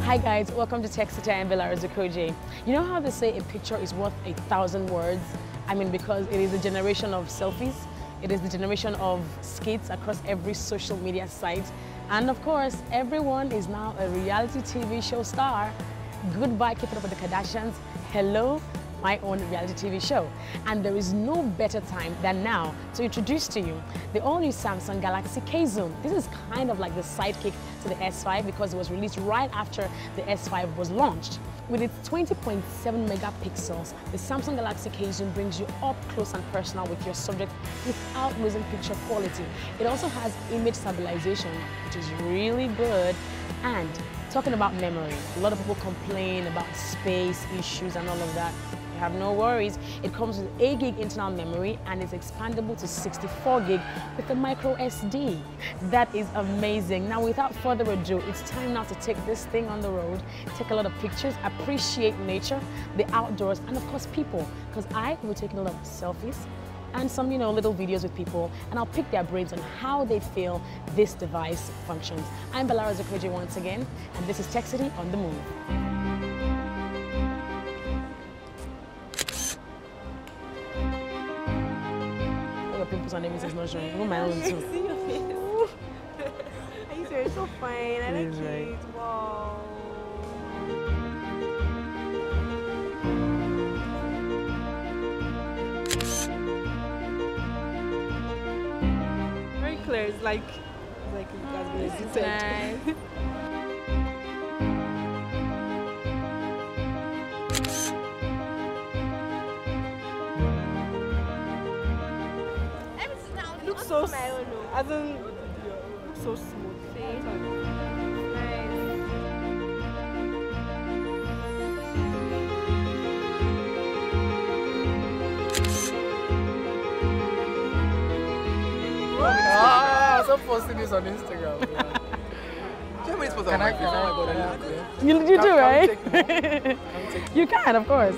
Hi guys, welcome to Tech City. I'm Belarazi Kojic. You know how they say a picture is worth 1,000 words? I mean, because it is a generation of selfies, it is the generation of skits across every social media site, and of course, everyone is now a reality TV show star. Goodbye Keeping Up with the Kardashians. Hello, my own reality TV show. And there is no better time than now to introduce to you the all-new Samsung Galaxy K-Zoom. This is kind of like the sidekick to the S5 because it was released right after the S5 was launched. With its 20.7 megapixels, the Samsung Galaxy K-Zoom brings you up close and personal with your subject without losing picture quality. It also has image stabilization, which is really good. And talking about memory, a lot of people complain about space issues and all of that. You have no worries. It comes with 8 gig internal memory and is expandable to 64 gig with a micro SD. That is amazing. Now, without further ado, it's time now to take this thing on the road, take a lot of pictures, appreciate nature, the outdoors, and of course people, because I will be taking a lot of selfies and some, little videos with people, and I'll pick their brains on how they feel this device functions. I'm Bellarose Okoye once again, and this is Tech City on the Move. Pimples on everything is not showing. Even my own too. I see your face. I swear it's so fine. I like it. Wow. Very clear. It's like it has been edited. Nice. So, I don't know. So smooth. Nice. Ah, stop posting this on Instagram. Can I? You do, right? You can, of course.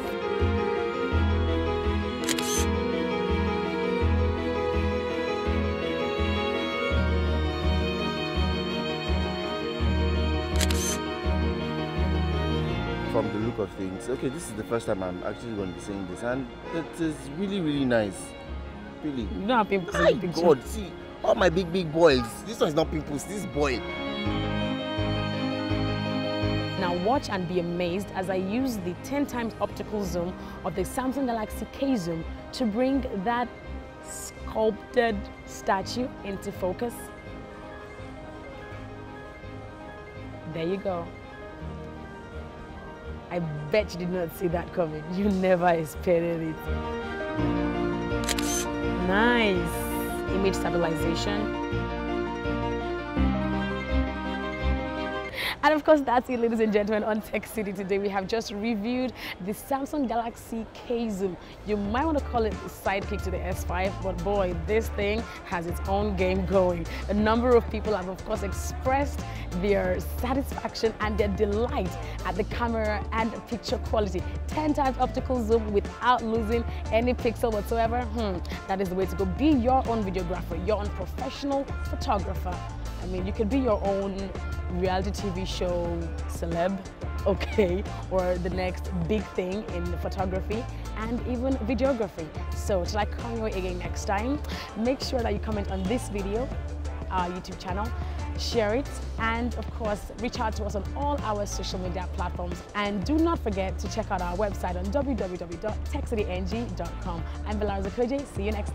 From the look of things, okay, this is the first time I'm actually going to be saying this, and it is really, really nice. Really. You don't have pimples. My God, see, all my big, big boils. This one is not pimples, this is boil. Now watch and be amazed as I use the 10 times optical zoom of the Samsung Galaxy K-Zoom to bring that sculpted statue into focus. There you go. I bet you did not see that coming. You never expected it. Nice. Image stabilization. And of course, that's it, ladies and gentlemen, on Tech City today. We have just reviewed the Samsung Galaxy K-Zoom. You might want to call it the sidekick to the S5, but boy, this thing has its own game going. A number of people have, of course, expressed their satisfaction and their delight at the camera and picture quality. 10 times optical zoom without losing any pixel whatsoever. That is the way to go. Be your own videographer, your own professional photographer. I mean, you could be your own reality TV show celeb, okay, or the next big thing in photography and even videography. So till I come your way again next time, make sure that you comment on this video, our YouTube channel, share it, and of course reach out to us on all our social media platforms, and do not forget to check out our website on www.techcityng.com. I'm Bellarose Okoye. See you next